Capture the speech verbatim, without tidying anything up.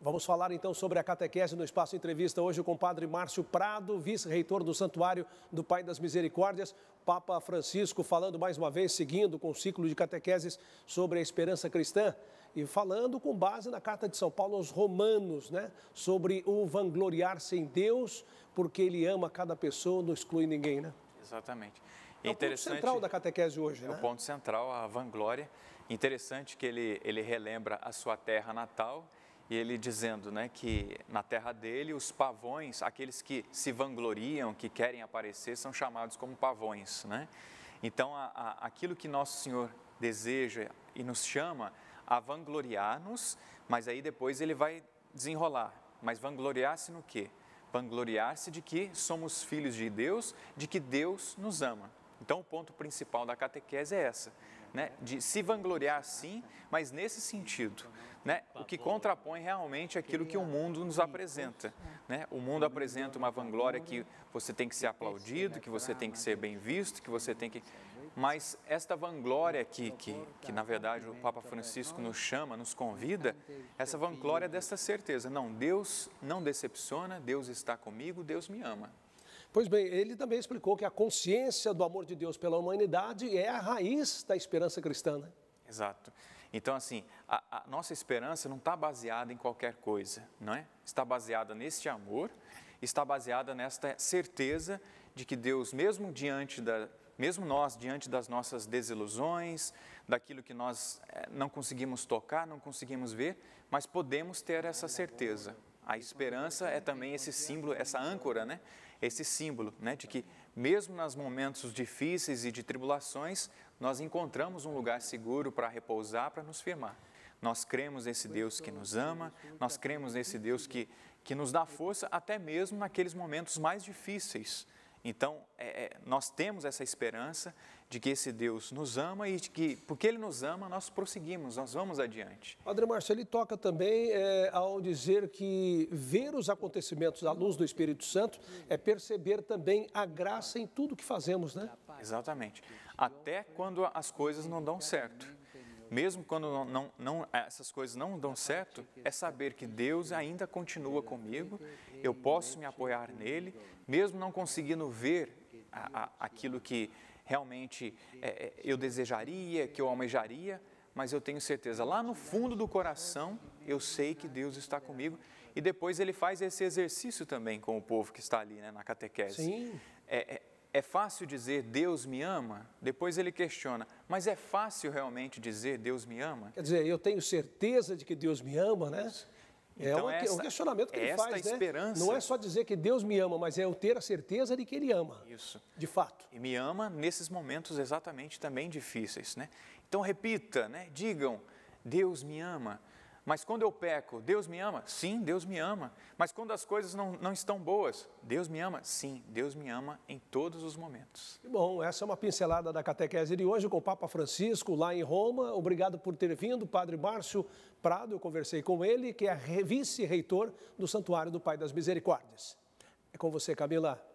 Vamos falar então sobre a catequese no Espaço Entrevista hoje com o padre Márcio Prado, vice-reitor do Santuário do Pai das Misericórdias. Papa Francisco falando mais uma vez, seguindo com o ciclo de catequeses sobre a esperança cristã e falando com base na Carta de São Paulo aos Romanos, né? Sobre o vangloriar-se em Deus, porque ele ama cada pessoa, não exclui ninguém, né? Exatamente. É o ponto central da catequese hoje, né? É o ponto central, a vanglória. Interessante que ele, ele relembra a sua terra natal. E ele dizendo, né, que na terra dele os pavões, aqueles que se vangloriam, que querem aparecer, são chamados como pavões, né? Então, a, a, aquilo que Nosso Senhor deseja e nos chama a vangloriar-nos, mas aí depois ele vai desenrolar. Mas vangloriar-se no quê? Vangloriar-se de que somos filhos de Deus, de que Deus nos ama. Então, o ponto principal da catequese é essa, né? De se vangloriar sim, mas nesse sentido, né? O que contrapõe realmente aquilo que o mundo nos apresenta, né? O mundo apresenta uma vanglória que você tem que ser aplaudido, que você tem que ser bem visto, que você tem que... Mas esta vanglória aqui, que, que na verdade o Papa Francisco nos chama, nos convida, essa vanglória é dessa certeza. Não, Deus não decepciona, Deus está comigo, Deus me ama. Pois bem, ele também explicou que a consciência do amor de Deus pela humanidade é a raiz da esperança cristã, né? Exato. Então, assim, a, a nossa esperança não está baseada em qualquer coisa, não é? Está baseada neste amor, está baseada nesta certeza de que Deus, mesmo diante da... Mesmo nós, diante das nossas desilusões, daquilo que nós não conseguimos tocar, não conseguimos ver, mas podemos ter essa certeza. A esperança é também esse símbolo, essa âncora, né? Esse símbolo, né? De que mesmo nos momentos difíceis e de tribulações, nós encontramos um lugar seguro para repousar, para nos firmar. Nós cremos nesse Deus que nos ama, nós cremos nesse Deus que, que nos dá força até mesmo naqueles momentos mais difíceis. Então, é, nós temos essa esperança de que esse Deus nos ama e de que, porque Ele nos ama, nós prosseguimos, nós vamos adiante. Padre Márcio, ele toca também é, ao dizer que ver os acontecimentos à luz do Espírito Santo é perceber também a graça em tudo que fazemos, né? Exatamente. Até quando as coisas não dão certo. Mesmo quando não, não, não, essas coisas não dão certo, é saber que Deus ainda continua comigo, eu posso me apoiar nele, mesmo não conseguindo ver a, a, aquilo que realmente é, eu desejaria, que eu almejaria, mas eu tenho certeza, lá no fundo do coração, eu sei que Deus está comigo. E depois ele faz esse exercício também com o povo que está ali, né, na catequese. Sim. É, é, É fácil dizer Deus me ama? Depois ele questiona, mas é fácil realmente dizer Deus me ama? Quer dizer, eu tenho certeza de que Deus me ama, né? Então, é um questionamento que ele faz, né? Esperança. Não é só dizer que Deus me ama, mas é eu ter a certeza de que Ele ama. Isso. De fato. E me ama nesses momentos exatamente também difíceis, né? Então repita, né? Digam, Deus me ama. Mas quando eu peco, Deus me ama? Sim, Deus me ama. Mas quando as coisas não, não estão boas, Deus me ama? Sim, Deus me ama em todos os momentos. Bom, essa é uma pincelada da catequese de hoje com o Papa Francisco lá em Roma. Obrigado por ter vindo, Padre Márcio Prado. Eu conversei com ele, que é vice-reitor do Santuário do Pai das Misericórdias. É com você, Camila.